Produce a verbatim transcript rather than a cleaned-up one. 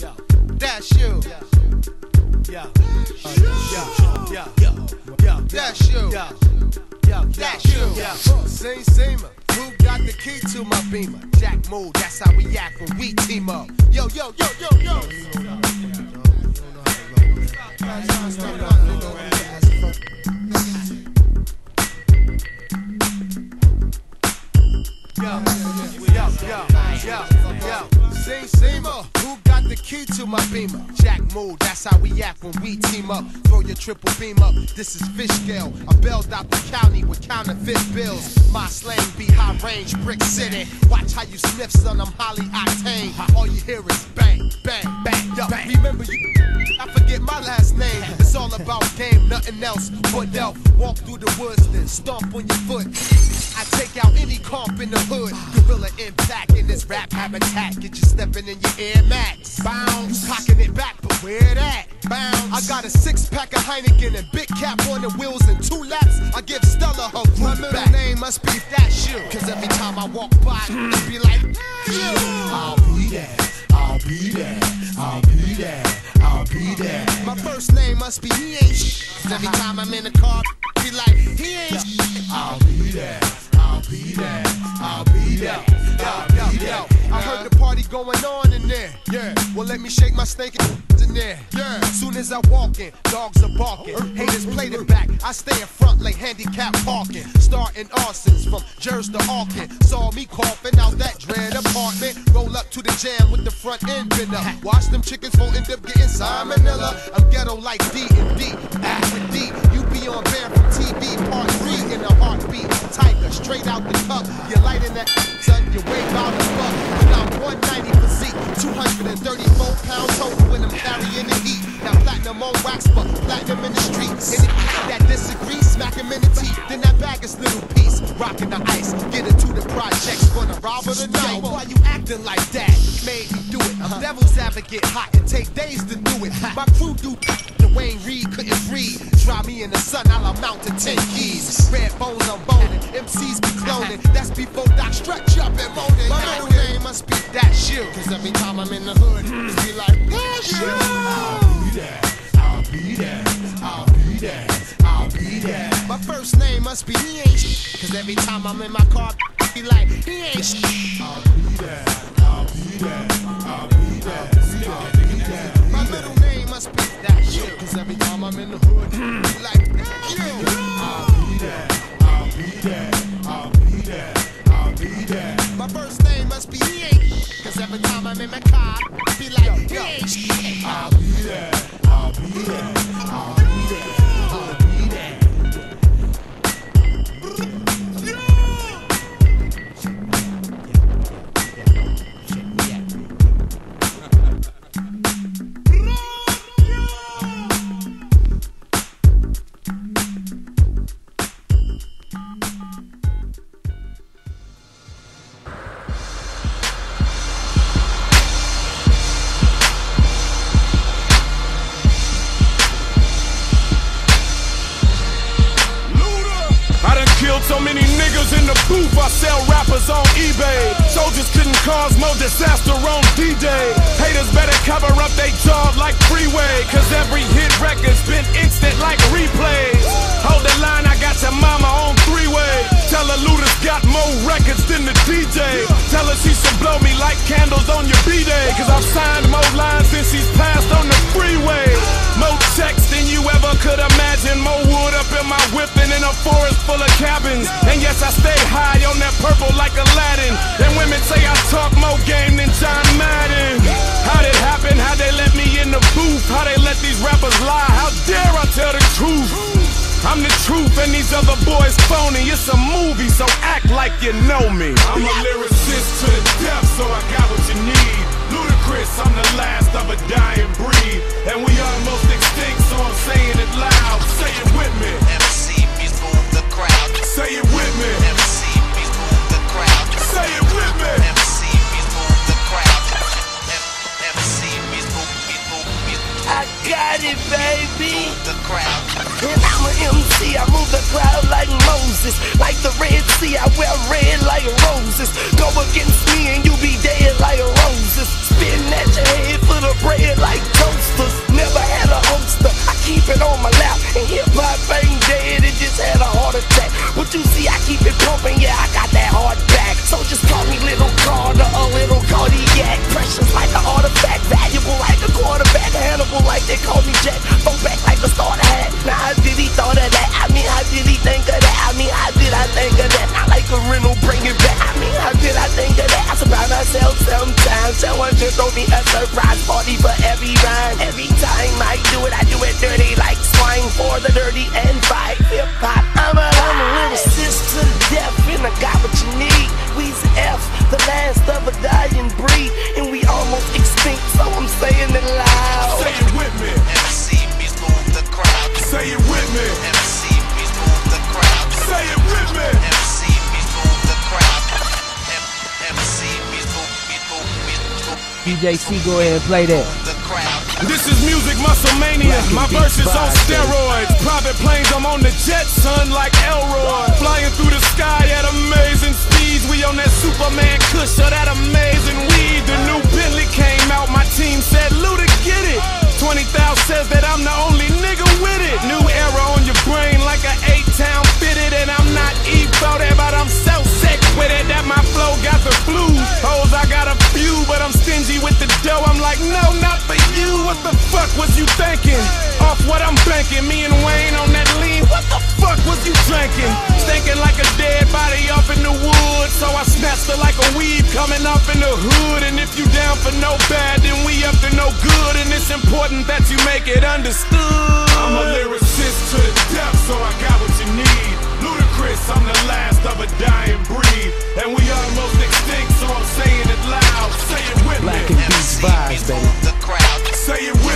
Yo. That's you. Yo. Yo. Yo. Yo. That's you. Yo. Yo. That's you. Same seamer. Who got the key to my Beamer? Jack Moe. That's how we act when we team up. Yo. Yo. Yo. Yo. Yo. Yo. Yo. Yo. Yo. Yo. Same seamer. Who got the key to my Beamer? Jack Moe, that's how we act when we team up. Throw your triple beam up, this is Fish Gale. I bailed out the county with counterfeit bills. My slang be high range, Brick City. Watch how you sniff, son, I'm Holly Octane. All you hear is bang, bang, bang, yo. Remember you, I forget my last name. It's all about game, nothing else but elf. Walk through the woods, then stomp on your foot. I take out any comp in the hood. Gorilla impact in this rap habitat. Get you stepping in your Air Max. Bounce. You cocking it back, but where that? Bounce. I got a six-pack of Heineken and big cap on the wheels and two laps. I give Stella her food back. My middle name must be That's You. Cause every time I walk by, it be like, I'll be there, I'll be there, I'll be there, I'll be there. My first name must be He Ain't Sh. Cause every time I'm in the car, be like, He Ain't Sh. I'll be there, I'll be there, I'll be there, I'll be there. I heard the party going on in there. Yeah. Well, let me shake my stinking in there. Yeah. Soon as I walk in, dogs are barking. Haters play the back. I stay in front like handicap parking. Starting arsons from Jersey to Auckland. Saw me coughing out that dread apartment. Roll up to the jam with the front end been up. Watch them chickens won't end up getting salmonella. I'm ghetto like D and D. After D, you be on Bear from T V part three in a heartbeat. Tiger straight out the cup. You're lighting that son, you wave out the fuck. I'm one ninety physique, two hundred thirty-four pounds total when I'm carrying the heat. Now platinum on wax, but platinum in the streets. Any that disagrees, smack him in the teeth. Then that bag is little piece, rocking the ice. Get into the projects, gonna rob of the night. Yo, why you acting like that? Made me do it. I'm devil's advocate, hot and take days to do it. My crew do the Wayne Reed couldn't breathe. Dry me in the sun, I'll amount to ten keys. Red bones, I'm boning, M Cs be cloning. That's before Doc stretch up and moaning. My middle name must be That's You. Cause every time I'm in the hood, it be like, That's You. I'll be there, I'll be there, I'll be there, I'll be there. My first name must be He Ain't Sh. Cause every time I'm in my car, it be like, He Ain't Sh. I'll be there, I'll be there, I'll be there, I'll be there. My middle name must be That's You. Cause every time I'm in the hood, it be like, That's You. I'll be there, I'll be there, I'll be there, I'll be there. My first name must be He Ain't Sh. Cause every time I'm in my car, it be like, He Ain't Sh. I'll be there, I'll be there, I'll be there, I'll be there. So many niggas in the booth, I sell rappers on eBay. Soldiers couldn't cause more disaster on D Day. Haters better cover up they jaw like freeway. Cause every hit record's been instant like replays. Hold the line, I got your mama on three-way. Tell her Luda's got more records than the D J. Tell her she should blow me like candles on your B-Day. Cause I've signed more lines than she's passed on the freeway. More checks than you ever could imagine. More wood up in my whip and in a forest full of cabins. And yes, I stay high on that purple like Aladdin. And women say I talk more game than John Madden. How'd it happen? How'd they let me in the booth? How they let these rappers lie? How dare I tell the truth? I'm the truth and these other boys phony. It's a movie, so act like you know me. I'm a lyricist to the depth, so I got what you need. Ludacris, I'm the last of a dying breed. And we almost extinct, so I'm saying it loud. Say it with me. M C, please move the crowd. Say it with me. M C, please move the crowd. Say it with me. M C, please move the crowd. M C, please move, please move, please move. I got it, baby. Move the crowd. And I'm an M C, I move the crowd like Moses. Like the Red Sea, I wear red like roses. Go against me and you be dead like roses. Spin at your head for the break. you see, I keep it pumping, yeah, I got that hard back. So just call me Little Carter, a little Kodiak. Precious like an artifact, valuable like a quarterback. Hannibal like they call me Jack, throw back like the starter hat. Now how did he thought of that? I mean, how did he think of that? I mean, how did I think of that? I like a rental, bring it back. I mean, how did I think of that? I surprise myself sometimes. Someone just throw me a surprise party for every rhyme. Every time I do it, I do it dirty like swine. For the dirty and fight hip-hop, I'm a, I'm a lyricist to the death, and I got what you need. We's F, the last of a dying breed, and we almost extinct, so I'm saying it loud. Say it with me. M C B's move the crowd. Say it with me. M C B's move the crowd. Say it with me. M C B's move the crowd. M C B's move, move, move. D J C, go ahead and play that. This is music musclemania, my verses on steroids. Private planes, I'm on the jet, son, like Elroy. Flying through the sky at amazing speeds. We on that Superman Kush or that amazing weed. The new Bentley came out, my team said, Luda, get it. twenty thousand says that I'm the only nigga with it. New era on your brain like an eight-town fitted. And I'm not E-voted, but I'm so sick with it that my flow got the blues. Hoes, I got a few, but I'm stingy with the dough. I'm like, no, not for you. What the fuck was you thinking? Off what I'm banking, me and Wayne on that lean. What the fuck was you drinking? Stinking like a dead body up in the woods. So I snatched her like a weed coming up in the hood. And if you down for no bad, then we up to no good. And it's important that you make it understood. I'm a lyricist to the depth, so I got what you need. Ludacris, I'm the last of a dying breed. And we almost extinct, so I'm saying it loud. Say it with me. Black and beach vibes, baby. Say it with me.